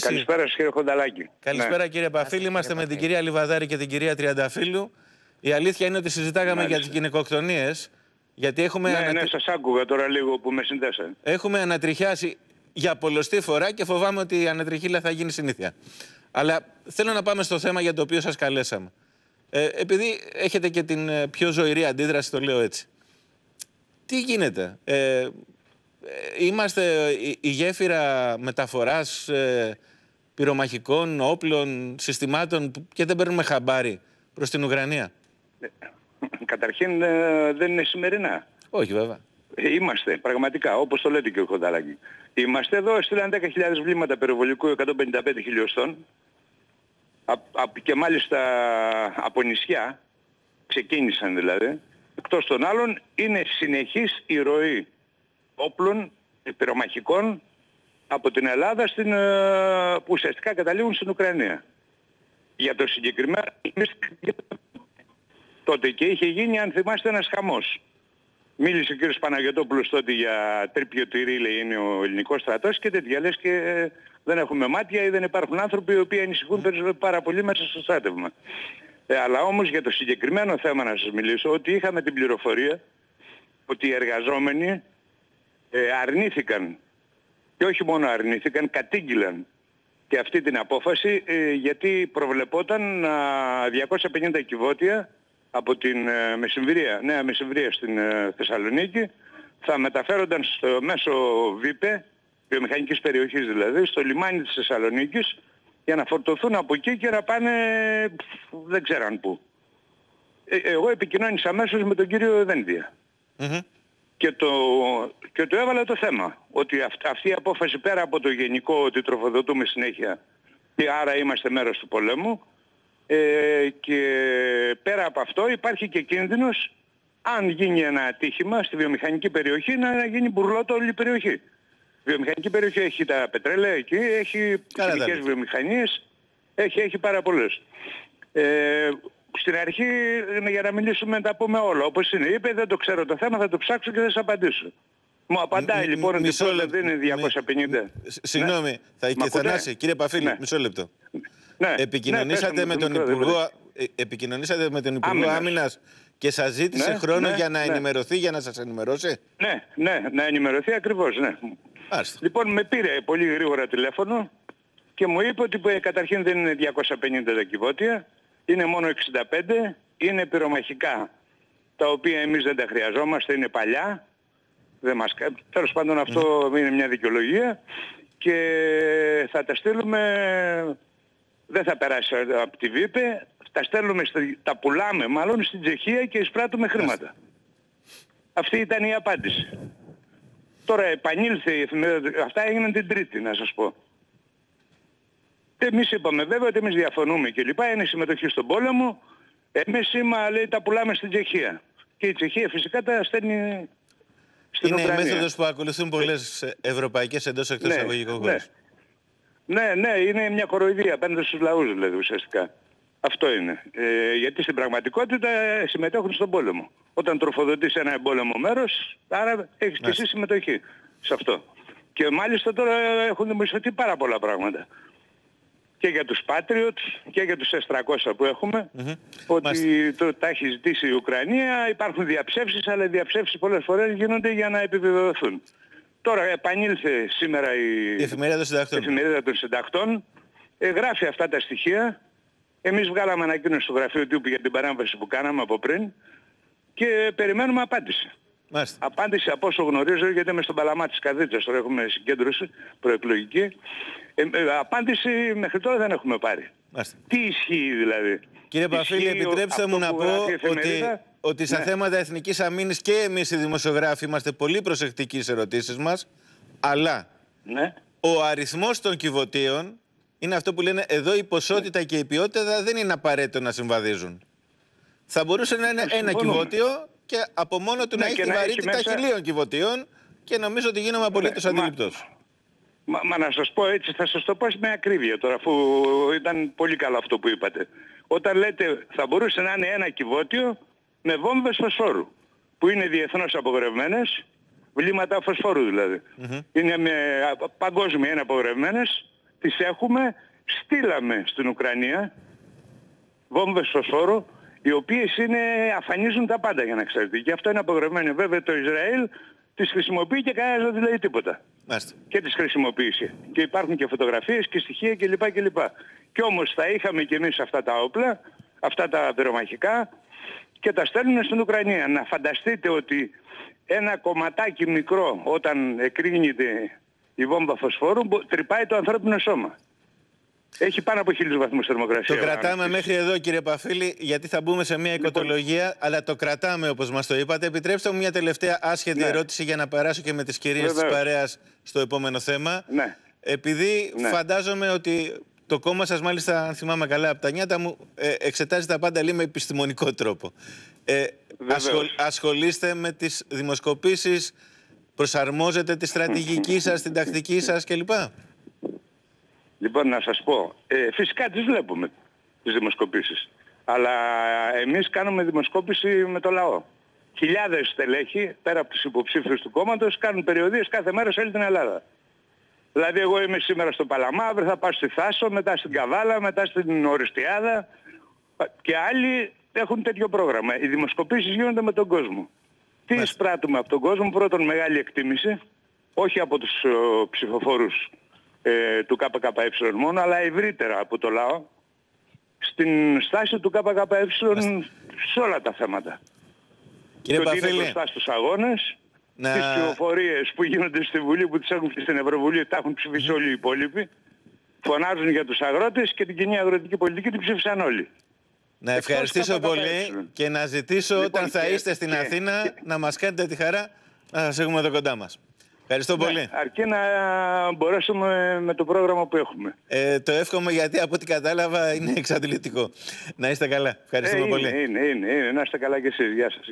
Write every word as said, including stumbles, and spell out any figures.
Καλησπέρα σας, κύριε Χονταλάκη. Καλησπέρα, ναι, κύριε Παφίλη. Είμαστε με την κυρία Λιβαδάρη και την κυρία Τριανταφύλλου. Η αλήθεια είναι ότι συζητάγαμε, μάλιστα, για τις γυναικοκτονίες. Γιατί έχουμε. Ναι, ανατρι... ναι, σας άκουγα τώρα λίγο που με συνδέσατε. Έχουμε ανατριχιάσει για πολλωστή φορά και φοβάμαι ότι η ανατριχίλα θα γίνει συνήθεια. Αλλά θέλω να πάμε στο θέμα για το οποίο σας καλέσαμε. Ε, επειδή έχετε και την πιο ζωηρή αντίδραση, το λέω έτσι. Τι γίνεται, ε, είμαστε η γέφυρα μεταφοράς ε, πυρομαχικών, όπλων, συστημάτων και δεν παίρνουμε χαμπάρι προς την Ουκρανία? Καταρχήν ε, δεν είναι σημερινά. Όχι βέβαια. Είμαστε πραγματικά, όπως το λέτε και ο Χονταλάκη. Είμαστε εδώ, έστειλαν δέκα χιλιάδες βλήματα περιβολικού εκατόν πενήντα πέντε χιλιοστών α, α, και μάλιστα από νησιά, ξεκίνησαν δηλαδή. Εκτός των άλλων είναι συνεχής η ροή όπλων πυρομαχικών από την Ελλάδα στην, που ουσιαστικά καταλήγουν στην Ουκρανία. Για το συγκεκριμένο τότε και είχε γίνει, αν θυμάστε, ένας χαμός. Μίλησε ο κύριος Παναγιωτόπουλος τότε για τρίπιο τυρί, λέει, είναι ο ελληνικός στρατός και τέτοια, λες και δεν έχουμε μάτια ή δεν υπάρχουν άνθρωποι οι οποίοι ανησυχούν πάρα πολύ μέσα στο στράτευμα. Ε, αλλά όμως για το συγκεκριμένο θέμα να σας μιλήσω, ότι είχαμε την πληροφορία ότι οι εργαζόμενοι ε, αρνήθηκαν, και όχι μόνο αρνήθηκαν, κατήγγυλαν και αυτή την απόφαση, ε, γιατί προβλεπόταν ε, διακόσια πενήντα κυβότια από την ε, Μεσημβρία, Νέα Μεσημβρία στην ε, Θεσσαλονίκη, θα μεταφέρονταν στο, μέσω ΒΙΠΕ, βιομηχανικής περιοχής δηλαδή, στο λιμάνι της Θεσσαλονίκης, για να φορτωθούν από εκεί και να πάνε δεν ξέραν πού. Ε, εγώ επικοινώνησα αμέσως με τον κύριο Δένδια. Mm-hmm. Και, το, και το έβαλα το θέμα. Ότι αυ, αυτή η απόφαση, πέρα από το γενικό ότι τροφοδοτούμε συνέχεια και άρα είμαστε μέρος του πολέμου, ε, και πέρα από αυτό υπάρχει και κίνδυνος, αν γίνει ένα ατύχημα στη βιομηχανική περιοχή, να γίνει μπουρλότο όλη η περιοχή. Η βιομηχανική περιοχή έχει τα πετρέλαια εκεί, έχει χημικές βιομηχανίες, έχει, έχει πάρα πολλές. Ε, στην αρχή, για να μιλήσουμε, τα πούμε όλα. Όπως είναι, είπε, δεν το ξέρω το θέμα, θα το ψάξω και θα σας απαντήσω. Μου απαντάει λοιπόν ότι όλα δεν είναι διακόσια πενήντα. Συγγνώμη, θα θανάσει, κύριε Παφίλη, μισό λεπτό. Επικοινωνήσατε με τον Υπουργό Άμυνας και σας ζήτησε χρόνο για να ενημερωθεί, για να σας ενημερώσει? Ναι, ναι, να ενημερωθεί ακριβώς, ναι. Άστε. Λοιπόν, με πήρε πολύ γρήγορα τηλέφωνο και μου είπε ότι καταρχήν δεν είναι διακόσια πενήντα τα κυβότια, είναι μόνο εξήντα πέντε, είναι πυρομαχικά, τα οποία εμείς δεν τα χρειαζόμαστε, είναι παλιά, δεν μας... τέλος πάντων αυτό mm. είναι μια δικαιολογία και θα τα στείλουμε, δεν θα περάσει από τη ΒΙΠΕ, τα στέλνουμε, τα πουλάμε μάλλον στην Τσεχία και εισπράττουμε χρήματα. Άστε. Αυτή ήταν η απάντηση. Τώρα επανήλθε η εφημερίδα, αυτά έγιναν την Τρίτη, να σας πω. Και εμείς είπαμε βέβαια ότι εμείς διαφωνούμε και λοιπά, είναι συμμετοχή στον πόλεμο, εμείς σήμα, λέει, τα πουλάμε στην Τσεχία. Και η Τσεχία φυσικά τα στέλνει στην Ουκρανία. Είναι η μέθοδος που ακολουθούν πολλές ευρωπαϊκές εντός εκτός αγωγικών χώρες. Ναι, ναι, είναι μια κοροϊδία απέναντι στους λαούς, δηλαδή, ουσιαστικά. Αυτό είναι. Ε, γιατί στην πραγματικότητα συμμετέχουν στον πόλεμο. Όταν τροφοδοτείς ένα εμπόλεμο μέρος, άρα έχεις και εσύ συμμετοχή σε αυτό. Και μάλιστα τώρα έχουν δημοσιευτεί πάρα πολλά πράγματα. Και για τους Patriots και για τους ες τριακόσια που έχουμε, mm-hmm. ότι το, τα έχει ζητήσει η Ουκρανία, υπάρχουν διαψεύσεις, αλλά οι διαψεύσεις πολλές φορές γίνονται για να επιβεβαιωθούν. Τώρα επανήλθε σήμερα η, η Εφημερίδα των Συντακτών, ε, γράφει αυτά τα στοιχεία. Εμείς βγάλαμε ανακοίνωση στο γραφείο τύπου για την παράμβαση που κάναμε από πριν και περιμένουμε απάντηση. Μάλιστα. Απάντηση από όσο γνωρίζω, γιατί είμαι στον Παλαμά της Καδίτσας, τώρα έχουμε συγκέντρωση προεκλογική. Ε, ε, απάντηση μέχρι τώρα δεν έχουμε πάρει. Μάλιστα. Τι ισχύει δηλαδή? Κύριε Παφίλη, επιτρέψτε μου να πω ότι, ότι στα ναι. θέματα εθνικής αμήνης και εμείς οι δημοσιογράφοι είμαστε πολύ προσεκτικοί στις ερωτήσεις μας, αλλά ναι. ο αριθμός των κυβωτίων είναι αυτό που λένε εδώ, η ποσότητα ναι. και η ποιότητα δεν είναι απαραίτητο να συμβαδίζουν. Θα μπορούσε να είναι ένα κυβότιο και από μόνο του ναι, να έχει τη βαρύτητα μέσα... χιλίων κυβωτίων και νομίζω ότι γίνομαι απολύτως ναι, αντιληπτός. Μα, μα, μα να σας πω έτσι, θα σας το πω με ακρίβεια τώρα, αφού ήταν πολύ καλό αυτό που είπατε. Όταν λέτε θα μπορούσε να είναι ένα κυβότιο με βόμβες φωσφόρου, που είναι διεθνώς απογορευμένες, βλήματα φωσφόρου δηλαδή. Mm-hmm. Είναι με, παγκόσμια είναι απογορευμένες τις έχουμε, στείλαμε στην Ουκρανία βόμβες στο σώρο, οι οποίες είναι, αφανίζουν τα πάντα, για να ξέρετε. Και αυτό είναι απογραμμένο. Βέβαια το Ισραήλ τις χρησιμοποιεί και κανένας δεν λέει τίποτα. Μάλιστα. Και τις χρησιμοποίησε. Και υπάρχουν και φωτογραφίες και στοιχεία κλπ. κλπ. Και όμως θα είχαμε κι εμείς αυτά τα όπλα, αυτά τα πυρομαχικά, και τα στέλνουν στην Ουκρανία. Να φανταστείτε ότι ένα κομματάκι μικρό, όταν εκρίνεται η βόμβα φωσφόρου, τρυπάει το ανθρώπινο σώμα. Έχει πάνω από χίλιους βαθμούς θερμοκρασία. Το κρατάμε μέχρι εδώ, κύριε Παφίλη, γιατί θα μπούμε σε μια οικοτολογία, λοιπόν, αλλά το κρατάμε όπως μας το είπατε. Επιτρέψτε μου μια τελευταία άσχετη ναι. ερώτηση για να περάσω και με τις κυρίες της παρέας στο επόμενο θέμα. Ναι. Επειδή ναι. φαντάζομαι ότι το κόμμα σας, μάλιστα, αν θυμάμαι καλά από τα νιάτα μου, ε, εξετάζει τα πάντα λίγο με επιστημονικό τρόπο. Ε, ασχολ, ασχολείστε με τις δημοσκοπήσεις, προσαρμόζετε τη στρατηγική σας, την τακτική σας κλπ. Λοιπόν, να σας πω, ε, φυσικά τις βλέπουμε τις δημοσκοπήσεις, αλλά εμείς κάνουμε δημοσκόπηση με το λαό. Χιλιάδες στελέχοι, πέρα από τους υποψήφιους του κόμματος, κάνουν περιοδίες κάθε μέρα σε όλη την Ελλάδα. Δηλαδή εγώ είμαι σήμερα στο Παλαμά, αύριο θα πάω στη Θάσο, μετά στην Καβάλα, μετά στην Ορεστιάδα, και άλλοι έχουν τέτοιο πρόγραμμα. Οι δημοσκοπήσεις γίνονται με τον κόσμο. Τι εισπράττουμε από τον κόσμο? Πρώτον, μεγάλη εκτίμηση, όχι από τους ο, ψηφοφόρους Ε, του ΚΚΕ μόνο, αλλά ευρύτερα από το λαό, στην στάση του ΚΚΕ σε όλα τα θέματα. Κύριε και Παφίλη, ότι είναι μπροστά στους αγώνες, να... τις ψηφοφορίες που γίνονται στη Βουλή, που τις έχουν στην Ευρωβουλή, τα έχουν ψηφίσει όλοι οι υπόλοιποι, φωνάζουν για τους αγρότες, και την κοινή αγροτική πολιτική την ψήφισαν όλοι. Να ευχαριστήσω πολύ και να ζητήσω, λοιπόν, όταν θα και, είστε στην και, Αθήνα και... να μας κάνετε τη χαρά να σας έχουμε εδώ κοντά μας. Ευχαριστώ πολύ. Ναι, αρκεί να μπορέσουμε με το πρόγραμμα που έχουμε. Ε, το εύχομαι, γιατί από ό,τι κατάλαβα είναι εξαντλητικό. Να είστε καλά. Ευχαριστούμε ε, είναι, πολύ. Είναι, είναι, είναι. Να είστε καλά κι εσείς. Γεια σας.